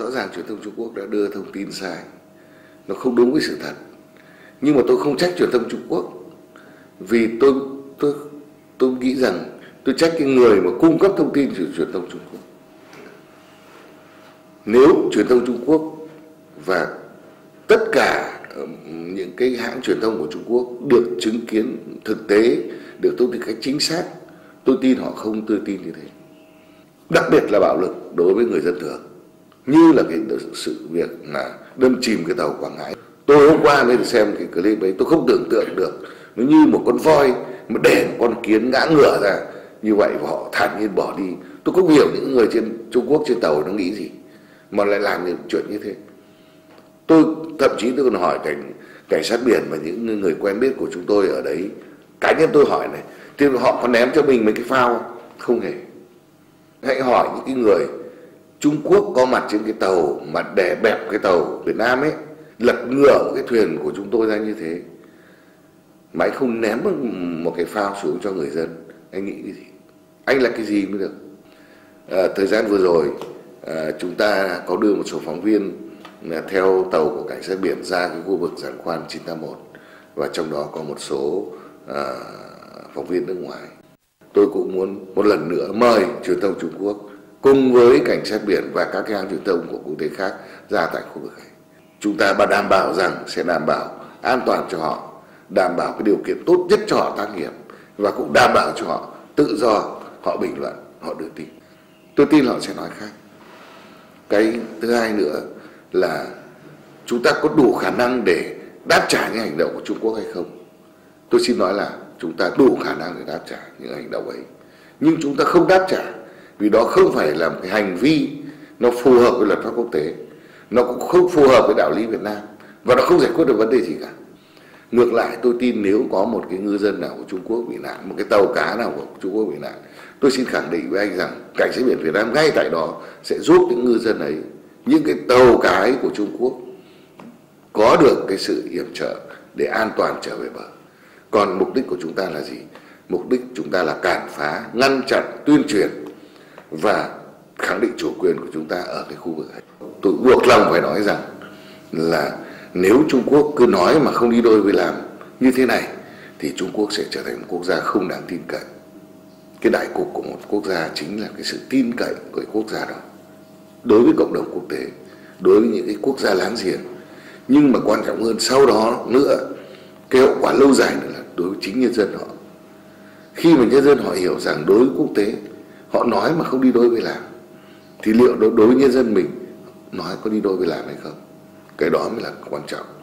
rõ ràng truyền thông Trung Quốc đã đưa thông tin sai, nó không đúng với sự thật. Nhưng mà tôi không trách truyền thông Trung Quốc, vì tôi nghĩ rằng tôi trách cái người mà cung cấp thông tin cho truyền thông Trung Quốc. Nếu truyền thông Trung Quốc và tất cả những cái hãng truyền thông của Trung Quốc được chứng kiến thực tế, được thông tin cách chính xác, tôi tin họ không tự tin như thế. Đặc biệt là bạo lực đối với người dân thường, như là cái sự việc là đâm chìm cái tàu Quảng Ngãi. Tôi hôm qua mới được xem cái clip ấy, tôi không tưởng tượng được, nó như một con voi mà để một con kiến ngã ngửa ra như vậy và họ thản nhiên bỏ đi. Tôi không hiểu những người trên Trung Quốc trên tàu nó nghĩ gì mà lại làm những chuyện như thế. Tôi thậm chí tôi còn hỏi cảnh sát biển và những người quen biết của chúng tôi ở đấy, cá nhân tôi hỏi này, thì họ có ném cho mình mấy cái phao không? Hề. Hãy hỏi những cái người Trung Quốc có mặt trên cái tàu mà đè bẹp cái tàu Việt Nam ấy, lật ngửa một cái thuyền của chúng tôi ra như thế, mà anh không ném một cái phao xuống cho người dân, anh nghĩ cái gì? Anh là cái gì mới được? Thời gian vừa rồi chúng ta có đưa một số phóng viên theo tàu của cảnh sát biển ra cái khu vực giảng khoan 981, và trong đó có một số phóng viên nước ngoài. Tôi cũng muốn một lần nữa mời truyền thông Trung Quốc cùng với cảnh sát biển và các hãng truyền thông của quốc tế khác ra tại khu vực này. Chúng ta đảm bảo rằng sẽ đảm bảo an toàn cho họ, đảm bảo cái điều kiện tốt nhất cho họ tác nghiệp, và cũng đảm bảo cho họ tự do, họ bình luận, họ đưa tin. Tôi tin họ sẽ nói khác. Cái thứ hai nữa là chúng ta có đủ khả năng để đáp trả những hành động của Trung Quốc hay không? Tôi xin nói là chúng ta đủ khả năng để đáp trả những hành động ấy. Nhưng chúng ta không đáp trả vì đó không phải là một cái hành vi nó phù hợp với luật pháp quốc tế, nó cũng không phù hợp với đạo lý Việt Nam, và nó không giải quyết được vấn đề gì cả. Ngược lại, tôi tin nếu có một cái ngư dân nào của Trung Quốc bị nạn, một cái tàu cá nào của Trung Quốc bị nạn, tôi xin khẳng định với anh rằng cảnh sát biển Việt Nam ngay tại đó sẽ giúp những ngư dân ấy, những cái tàu cá ấy của Trung Quốc có được cái sự yểm trợ để an toàn trở về bờ. Còn mục đích của chúng ta là gì? Mục đích chúng ta là cản phá, ngăn chặn, tuyên truyền và khẳng định chủ quyền của chúng ta ở cái khu vực ấy. Tôi buộc lòng phải nói rằng là nếu Trung Quốc cứ nói mà không đi đôi với làm như thế này thì Trung Quốc sẽ trở thành một quốc gia không đáng tin cậy. Cái đại cục của một quốc gia chính là cái sự tin cậy của quốc gia đó đối với cộng đồng quốc tế, đối với những cái quốc gia láng giềng. Nhưng mà quan trọng hơn sau đó nữa, cái hậu quả lâu dài nữa là đối với chính nhân dân họ. Khi mà nhân dân họ hiểu rằng đối với quốc tế họ nói mà không đi đôi với làm, thì liệu đối với nhân dân mình nói có đi đôi với làm hay không? Cái đó mới là quan trọng.